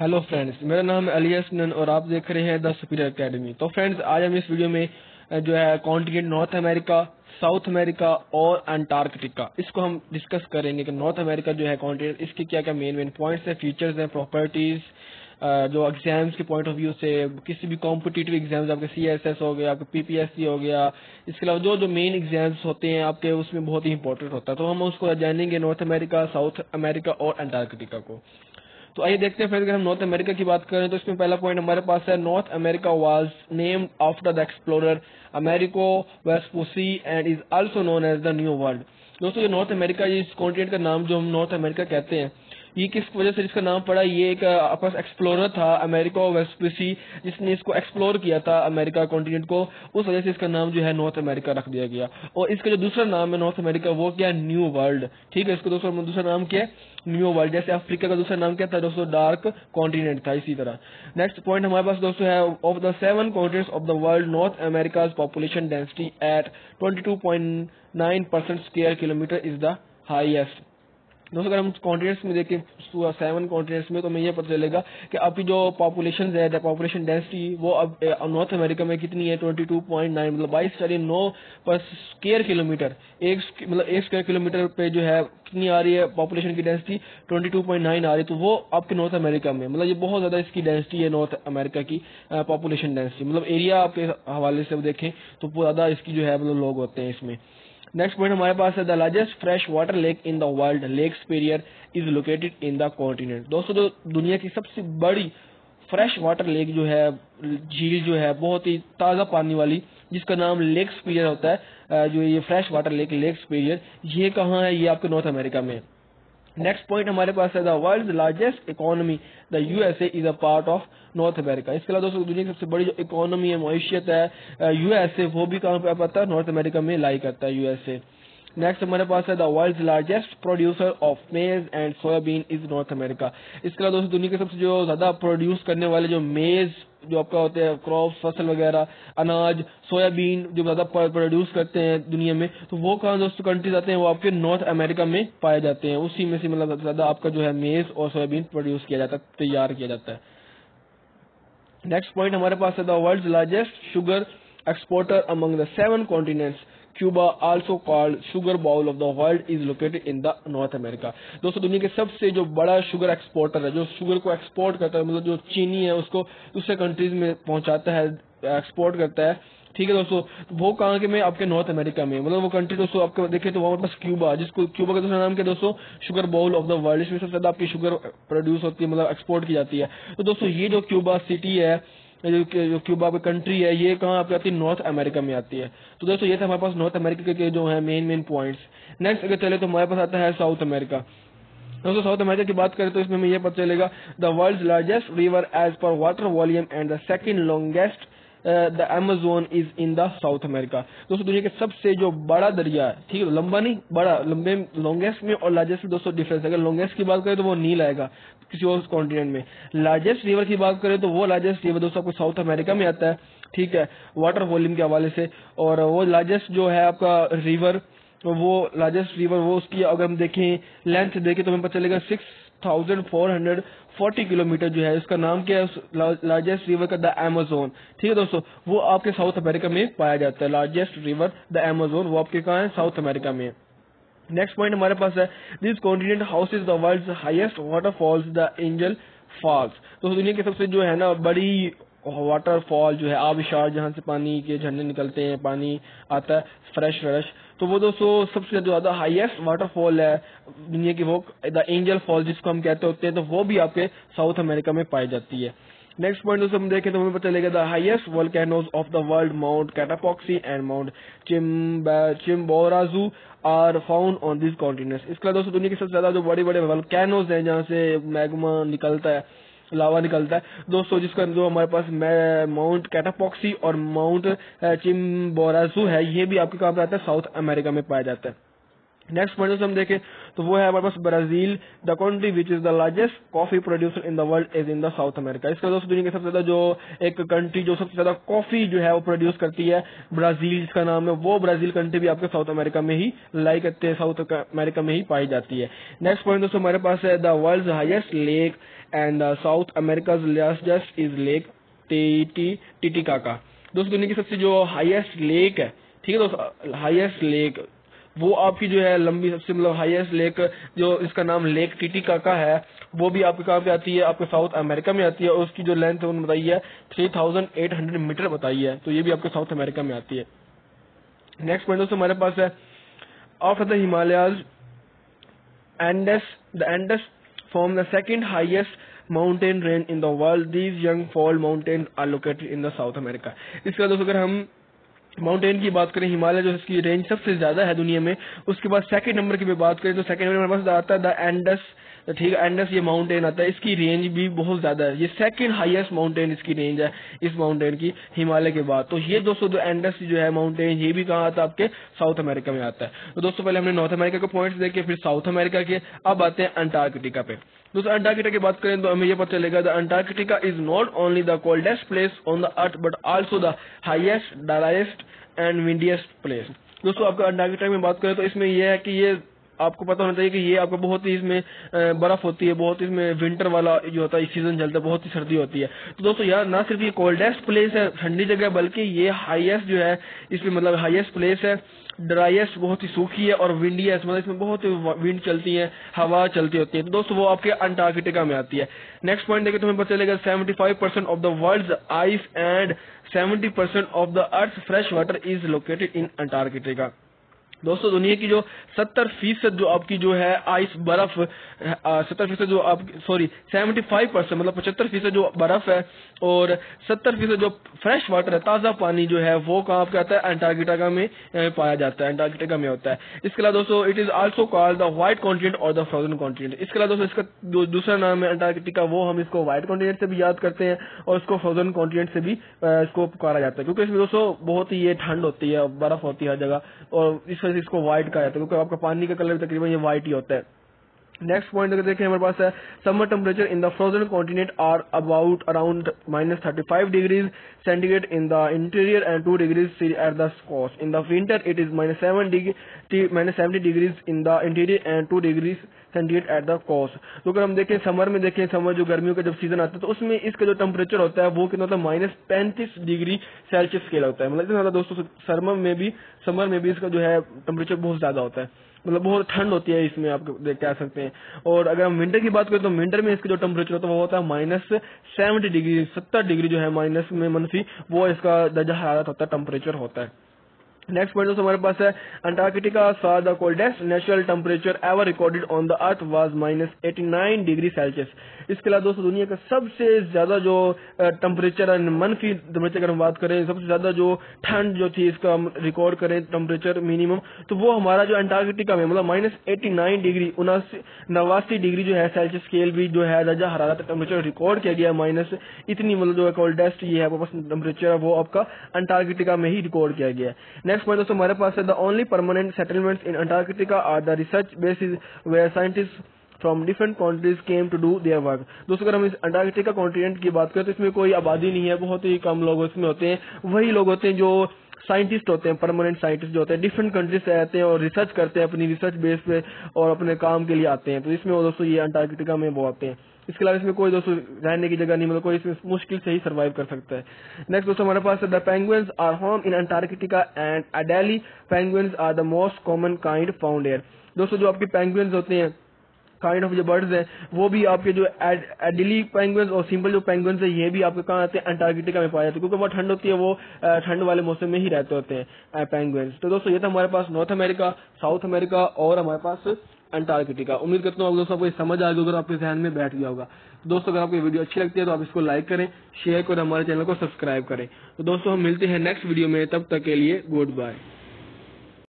Hello friends, मेरा नाम alias निन और आप देख रहे हैं द सुपीरियर एकेडमी। तो फ्रेंड्स, आज हम इस वीडियो में जो है continent North America, South America और अंटार्कटिका, इसको हम डिस्कस करेंगे कि नॉर्थ अमेरिका जो है कॉन्टिनेंट, इसके क्या क्या मेन मेन पॉइंट्स हैं, फीचर्स हैं, प्रॉपर्टीज, जो एग्जाम्स के पॉइंट ऑफ व्यू से, किसी भी कॉम्पिटिटिव एग्जाम्स, आपके CSS हो गया, आपके PPSC हो गया, इसके अलावा जो जो मेन एग्जाम्स होते हैं आपके, उसमें बहुत ही इंपॉर्टेंट होता है। तो हम उसको जानेंगे नॉर्थ अमेरिका, साउथ अमेरिका और अंटार्कटिका को। तो आइए देखते हैं फ्रेंड्स, अगर हम नॉर्थ अमेरिका की बात करें तो इसमें पहला पॉइंट हमारे पास है, North America was named after the explorer Amerigo Vespucci and is also known as the new world. दोस्तों, ये नॉर्थ अमेरिका, इस कॉन्टिनेंट का नाम जो हम नॉर्थ अमेरिका कहते हैं, ये किस वजह से इसका नाम पड़ा, ये एक आपस एक्सप्लोरर था अमेरिको वेस्पुसी, जिसने इसको एक्सप्लोर किया था अमेरिका कॉन्टिनेंट को, उस वजह से इसका नाम जो है नॉर्थ अमेरिका रख दिया गया। और इसका जो दूसरा नाम है नॉर्थ अमेरिका, वो क्या, न्यू वर्ल्ड। ठीक है, इसको दोस्तों दूसरा नाम क्या है, न्यू वर्ल्ड। जैसे अफ्रीका का दूसरा नाम क्या था दोस्तों, डार्क कॉन्टिनेंट था। इसी तरह नेक्स्ट पॉइंट हमारे पास दोस्तों है, of the 7 continents of the world North America population density at 22.9% square kilometer is the highest. दोस्तों, अगर हम कॉन्टिनेंट्स में देखें 7 कॉन्टिनेंट्स में, तो हमें यह पता चलेगा कि आपकी जो पॉपुलेशन है, पॉपुलेशन डेंसिटी, वो अब नॉर्थ अमेरिका में कितनी है, 22.9 मतलब 22.9 पर स्क्वायर किलोमीटर, एक स्क्वायर किलोमीटर पे जो है कितनी आ रही है पॉपुलेशन की डेंसिटी, 22.9 आ रही है। तो वो आपके नॉर्थ अमेरिका में, मतलब ये बहुत ज्यादा इसकी डेंसिटी है नॉर्थ अमेरिका की पॉपुलेशन डेंसिटी, मतलब एरिया आपके हवाले से देखें तो बहुत ज्यादा इसकी जो है मतलब लोग होते हैं इसमें। नेक्स्ट पॉइंट हमारे पास है, the largest fresh water lake in the world lake superior is located in the continent. दोस्तों, जो दुनिया की सबसे बड़ी फ्रेश वाटर लेक जो है, झील जो है, बहुत ही ताजा पानी वाली, जिसका नाम लेक सुपीरियर होता है, जो ये fresh water lake, lake superior, ये कहाँ है, ये आपके नॉर्थ अमेरिका में। नेक्स्ट पॉइंट हमारे पास है, the world largest economy the USA is a part of North America. इसके अलावा दोस्तों, दुनिया की सबसे बड़ी जो इकोनॉमी है, मईशियत है, USA, वो भी कहाँ पे आता है, नॉर्थ अमेरिका में लाई करता है USA। नेक्स्ट हमारे पास है, the world largest producer of maize and soybean is North America. इसके अलावा दोस्तों, दुनिया के सबसे जो ज्यादा प्रोड्यूस करने वाले जो मेज जो आपका होते हैं, क्रॉप, फसल वगैरह, अनाज, सोयाबीन जो ज्यादा प्रोड्यूस करते हैं दुनिया में, तो वो कहाँ दोस्तों कंट्रीज आते हैं, वो आपके नॉर्थ अमेरिका में पाए जाते हैं। उसी में से मतलब ज्यादा आपका जो है मेज और सोयाबीन प्रोड्यूस किया जाता है, तैयार किया जाता है। नेक्स्ट पॉइंट हमारे पास है, the world largest sugar exporter among the 7 continents Cuba also called sugar bowl of the world is located in the North America. दोस्तों, दुनिया के सबसे जो बड़ा शुगर एक्सपोर्टर है, जो शुगर को एक्सपोर्ट करता है, मतलब जो चीनी है उसको दूसरे कंट्रीज में पहुंचाता है, एक्सपोर्ट करता है। ठीक है दोस्तों, वो कहाँ के में, आपके नॉर्थ अमेरिका में, मतलब वो कंट्री दोस्तों आपके देखे तो वहां पास क्यूबा, जिसको क्यूबा का दूसरा नाम क्या दोस्तों, sugar bowl of the world, इसमें सबसे ज्यादा आपकी शुगर प्रोड्यूस होती है, मतलब एक्सपोर्ट की जाती है। तो दोस्तों, ये जो क्यूबा सिटी है, जो क्यूबा की कंट्री है, ये कहाँ आपकी आती है, नॉर्थ अमेरिका में आती है। तो दोस्तों, ये था हमारे पास नॉर्थ अमेरिका के जो है मेन पॉइंट्स। नेक्स्ट अगर चले तो हमारे पास आता है साउथ अमेरिका। दोस्तों, साउथ अमेरिका की बात करें तो इसमें हमें यह पता चलेगा, the world largest river as per water volume and the second longest the Amazon is in the South America. दोस्तों, दुनिया के सबसे जो बड़ा दरिया है, ठीक है, लंबा नहीं, बड़ा, लंबे, लॉन्गेस्ट में और लार्जेस्ट में दोस्तों डिफरेंस है। अगर लॉन्गेस्ट की बात करें तो वो नील आएगा किसी और कॉन्टिनेंट में। लार्जेस्ट रिवर की बात करें तो वो लार्जेस्ट रिवर दोस्तों आपको साउथ अमेरिका में आता है, ठीक है, वाटर वॉल्यूम के हवाले से। और वो लार्जेस्ट जो है आपका रिवर, वो लार्जेस्ट रिवर, वो उसकी अगर हम देखें लेंथ देखें तो हमें पता चलेगा 6,440 किलोमीटर जो है, इसका नाम क्या है, लार्जेस्ट रिवर का द अमेजोन। ठीक है दोस्तों, वो आपके साउथ अमेरिका में पाया जाता है, लार्जेस्ट रिवर द अमेजोन, वो आपके कहाँ है, साउथ अमेरिका में। नेक्स्ट पॉइंट हमारे पास है, this continent houses the world's highest waterfalls the Angel Falls. दोस्तों, दुनिया के सबसे जो है ना बड़ी वाटरफॉल जो है, आबशार, जहाँ से पानी के झरने निकलते हैं, पानी आता है फ्रेश फ्रेश, तो वो दोस्तों सबसे ज्यादा हाईएस्ट वाटरफॉल है दुनिया की, वो द एंजल फॉल जिसको हम कहते होते हैं, तो वो भी आपके साउथ अमेरिका में पाई जाती है। नेक्स्ट पॉइंट दोस्तों हम देखें तो हमें पता चलेगा, the highest volcanoes of the world mount Cotopaxi and mount Chimborazo are found on this continent. इसके अलावा दोस्तों, दुनिया के सबसे ज्यादा जो बड़े बड़े वोल्केनोज हैं, जहाँ से मैग्मा निकलता है, लावा निकलता है दोस्तों, जिसका जो हमारे पास माउंट कैटापॉक्सी और माउंट चिम्बोराजू है, ये भी आपके कहाँ पे आता है, साउथ अमेरिका में पाया जाता है। नेक्स्ट पॉइंट हम देखें तो वो है हमारे पास Brazil, the country which is the largest coffee producer in the world is in the South America. इसका दोस्तों दुनिया की सबसे ज्यादा जो एक कंट्री जो सबसे ज्यादा कॉफी जो है वो प्रोड्यूस करती है ब्राजील का नाम है, वो ब्राजील कंट्री भी आपके साउथ अमेरिका में ही लाई करते हैं, साउथ अमेरिका में ही पाई जाती है। नेक्स्ट पॉइंट दोस्तों हमारे पास है the world highest lake and South America largest is lake Titicaca. दोस्तों दुनिया की सबसे जो हाइएस्ट लेक है, ठीक है दोस्तों, हाइएस्ट लेक वो आपकी जो है लंबी सबसे मतलब हाईएस्ट लेक जो इसका नाम लेक टिटिकाका है वो भी आपके कहाँ पे आती है, आपके साउथ अमेरिका में आती है और उसकी जो लेंथ है उन्होंने बताई है 3800 मीटर बताई है, तो ये भी आपके साउथ अमेरिका में आती है। नेक्स्ट पॉइंट दोस्तों हमारे पास है after the Himalayas Andes the Andes form the second highest mountain range in the world, these young fold mountain are located in the South America. इसके बाद दोस्तों अगर हम माउंटेन की बात करें, हिमालय जो इसकी रेंज सबसे ज्यादा है दुनिया में, उसके बाद सेकंड नंबर की भी बात करें तो सेकंड नंबर हमारे पास आता है द एंडस, ठीक है एंडस ये माउंटेन आता है, इसकी रेंज भी बहुत ज्यादा है, ये सेकंड हाईएस्ट माउंटेन इसकी रेंज है इस माउंटेन की हिमालय के बाद। तो ये दोस्तों जो एंडस जो है माउंटेन ये भी कहाँ आता है, आपके साउथ अमेरिका में आता है। तो दोस्तों पहले हमने नॉर्थ अमेरिका के पॉइंट्स देखे, फिर साउथ अमेरिका के, अब आते हैं अंटार्कटिका पे। दोस्तों अंटार्कटिका की बात करें तो हमें यह पता चलेगा the Antarctica is not only the coldest place on the earth but also the highest, driest and windiest place. दोस्तों आपका अंटार्कटिका में बात करें तो इसमें यह है कि ये आपको पता होना चाहिए कि ये आपको बहुत ही इसमें बर्फ होती है, बहुत इसमें विंटर वाला जो होता है सीजन चलता है, बहुत ही सर्दी होती है। तो दोस्तों यार ना सिर्फ ये कोल्डेस्ट प्लेस है ठंडी जगह, बल्कि ये हाईएस्ट जो है इसमें मतलब हाईएस्ट प्लेस है, ड्राइएस्ट बहुत ही सूखी है और विंडीएस्ट मतलब इसमें बहुत विंड चलती है, हवा चलती होती है। तो दोस्तों वो आपके अंटार्कटिका में आती है। नेक्स्ट पॉइंट देखें तो हमें पता चलेगा 75% of the world's ice and 70% of the earth fresh water is located in Antarctica. दोस्तों दुनिया की जो 70% जो आपकी जो है आइस बर्फ 70% जो आप 75% मतलब 75% जो बर्फ है और 70% जो फ्रेश वाटर है ताजा पानी जो है वो कहाँ आपका आता है अंटार्कटिका में पाया जाता है, अंटार्कटिका में होता है। इसके अलावा दोस्तों it is also called the white continent और द फ्रोजन कॉन्टिनेंट। इसके अलावा दोस्तों इसका दूसरा नाम है अंटार्कटिका, वो हम इसको व्हाइट कॉन्टिनेंट से भी याद करते हैं और इसको फ्रोजन कॉन्टिनेंट से भी इसको पुकारा जाता है क्योंकि इसमें दोस्तों बहुत ही ये ठंड होती है, बर्फ होती है हर जगह और इसको व्हाइट कहा जाता है क्योंकि आपका पानी का कलर तकरीबन ये व्हाइट ही होता है। नेक्स्ट पॉइंट अगर देखें हमारे पास है summer temperature in the frozen continent are about around -35 degree centigrade in the interior and 2 degrees at the coast. In the winter it is -70 degrees in the interior and 2 degree centigrade at the coast. तो अगर हम देखें summer में, देखें summer जो गर्मियों का जब सीजन आता है तो उसमें इसका जो टेम्परेचर होता है वो कितना होता है -35 डिग्री सेल्सियस के होता है। मतलब दोस्तों समर में भी इसका जो है टेम्परेचर बहुत ज्यादा होता है, मतलब बहुत ठंड होती है इसमें आप कह सकते हैं। और अगर हम विंटर की बात करें तो विंटर में इसका जो टेम्परेचर होता है वो होता है -70 डिग्री जो है माइनस में मनफी, वो इसका दर्जा हरारत होता है, टेम्परेचर होता है। नेक्स्ट पॉइंट दोस्तों हमारे पास है Antarctica saw the coldest natural temperature ever recorded on the earth was -89 degree Celsius. इसके अलावा दोस्तों दुनिया का सबसे ज्यादा जो टेम्परेचर एंड मनफी टेम्परेचर अगर हम बात करें, सबसे ज्यादा जो ठंड जो थी इसका हम रिकॉर्ड करें टेम्परेचर मिनिमम, तो वो हमारा जो अंटार्कटिका में मतलब -89 डिग्री जो है सेल्सियस स्केल भी जो है दर्जा हरारत टेम्परेचर रिकॉर्ड किया गया माइनस इतनी, मतलब जो कोल्डेस्ट ये है टेम्परेचर वो आपका अंटार्कटिका में ही रिकॉर्ड किया गया है। नेक्स्ट पॉइंट दोस्तों हमारे पास है the only permanent settlements in Antarctica are the research bases where scientist from different countries came to do their work. दोस्तों अगर हम इस अंटार्कटिका कॉन्टिनेंट की बात करें तो इसमें कोई आबादी नहीं है, बहुत ही कम लोग इसमें होते हैं, वही लोग होते हैं जो साइंटिस्ट होते हैं, परमानेंट साइंटिस्ट जो होते हैं डिफरेंट कंट्रीज से आते हैं और रिसर्च करते हैं, अपनी रिसर्च बेस पे और अपने काम के लिए आते हैं। तो इसमें वो दोस्तों ये अंटार्कटिका में वो आते हैं। इसके अलावा इसमें कोई दोस्तों रहने की जगह नहीं, मतलब कोई इसमें मुश्किल से ही सर्वाइव कर सकता है। नेक्स्ट दोस्तों हमारे पास the penguins are home in Antarctica and Adelie penguins are the most common kind found here. दोस्तों जो आपके पेंगुइन्स होते हैं काइंड ऑफ जो बर्ड्स हैं वो भी आपके जो एडिली पेंगुइन्स और सिंपल जो पेंगुइन्स है ये भी आपके कहाँ आते हैं अंटार्कटिका में पाए जाते हैं क्योंकि बहुत ठंड होती है, वो ठंड वाले मौसम में ही रहते होते हैं पेंगुइन्स। तो दोस्तों ये था हमारे पास नॉर्थ अमेरिका, साउथ अमेरिका और हमारे पास अंटार्कटिका। उम्मीद करता हूँ आप दोस्तों आपको समझ आ गया होगा, आपके ध्यान में बैठ गया होगा। दोस्तों अगर आपको वीडियो अच्छी लगती है तो आप इसको लाइक करें, शेयर करें, हमारे चैनल को सब्सक्राइब करें। तो दोस्तों हम मिलते हैं नेक्स्ट वीडियो में, तब तक के लिए गुड बाय।